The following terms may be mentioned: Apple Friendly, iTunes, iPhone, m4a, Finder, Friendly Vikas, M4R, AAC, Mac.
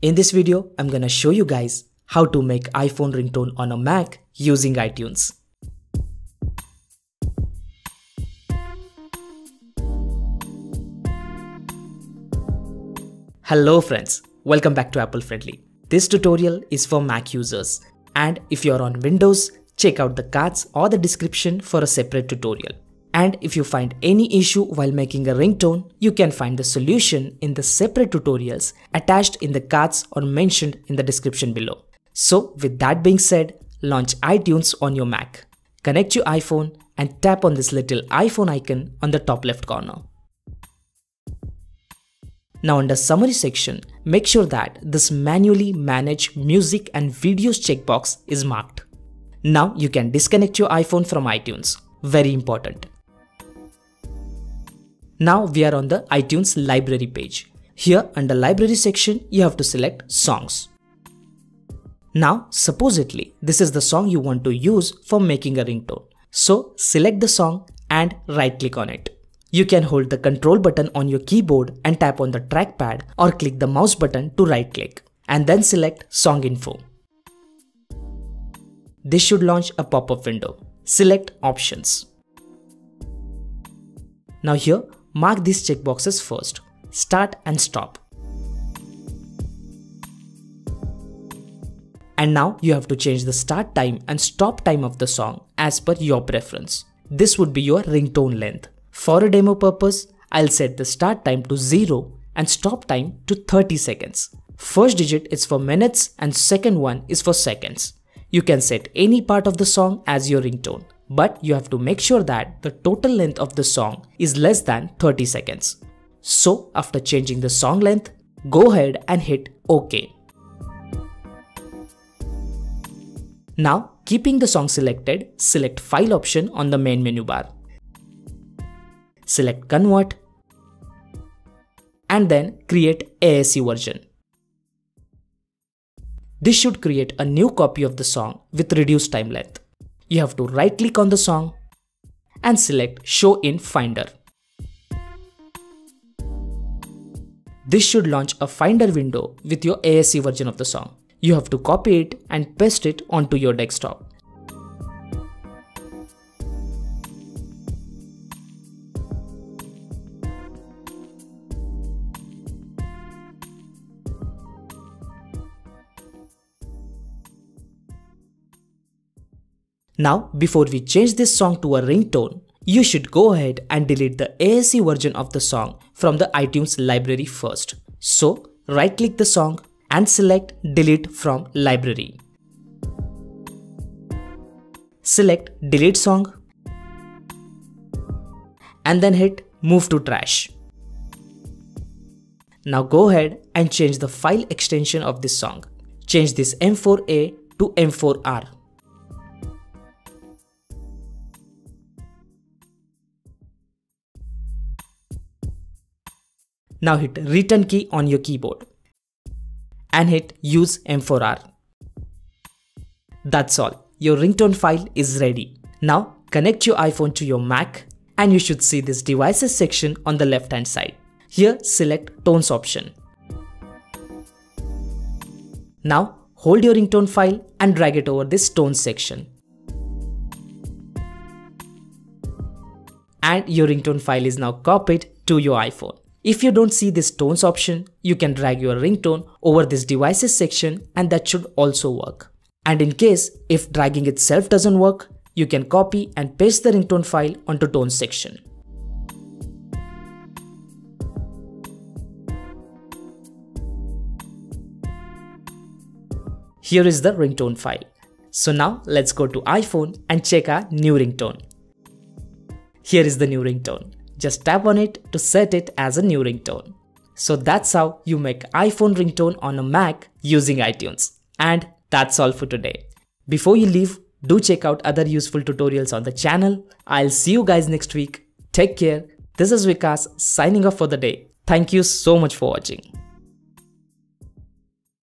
In this video, I'm gonna show you guys how to make iPhone ringtone on a Mac using iTunes. Hello friends, welcome back to Apple Friendly. This tutorial is for Mac users, and if you're on Windows, check out the cards or the description for a separate tutorial. And if you find any issue while making a ringtone, you can find the solution in the separate tutorials attached in the cards or mentioned in the description below. So with that being said, launch iTunes on your Mac. Connect your iPhone and tap on this little iPhone icon on the top left corner. Now under summary section, make sure that this manually manage music and videos checkbox is marked. Now you can disconnect your iPhone from iTunes. Very important. Now we are on the iTunes library page. Here under library section, you have to select songs. Now supposedly this is the song you want to use for making a ringtone. So select the song and right click on it. You can hold the control button on your keyboard and tap on the trackpad or click the mouse button to right click and then select song info. This should launch a pop-up window. Select options. Now here, mark these checkboxes first, start and stop. And now you have to change the start time and stop time of the song as per your preference. This would be your ringtone length. For a demo purpose, I'll set the start time to 0 and stop time to 30 seconds. First digit is for minutes and second one is for seconds. You can set any part of the song as your ringtone, but you have to make sure that the total length of the song is less than 30 seconds. So after changing the song length, go ahead and hit OK. Now keeping the song selected, select File option on the main menu bar. Select Convert and then create AAC version. This should create a new copy of the song with reduced time length. You have to right click on the song and select Show in Finder. This should launch a Finder window with your AAC version of the song. You have to copy it and paste it onto your desktop. Now, before we change this song to a ringtone, you should go ahead and delete the AAC version of the song from the iTunes library first. So, right click the song and select Delete from Library. Select Delete Song and then hit Move to Trash. Now go ahead and change the file extension of this song. Change this M4a to M4R. Now hit return key on your keyboard and hit use M4R. That's all, your ringtone file is ready. Now connect your iPhone to your Mac and you should see this devices section on the left hand side. Here select tones option. Now hold your ringtone file and drag it over this tones section. And your ringtone file is now copied to your iPhone. If you don't see this tones option, you can drag your ringtone over this devices section and that should also work. And in case if dragging itself doesn't work, you can copy and paste the ringtone file onto tones section. Here is the ringtone file. So now let's go to iPhone and check our new ringtone. Here is the new ringtone. Just tap on it to set it as a new ringtone. So that's how you make iPhone ringtone on a Mac using iTunes. And that's all for today. Before you leave, do check out other useful tutorials on the channel. I'll see you guys next week. Take care. This is Vikas signing off for the day. Thank you so much for watching.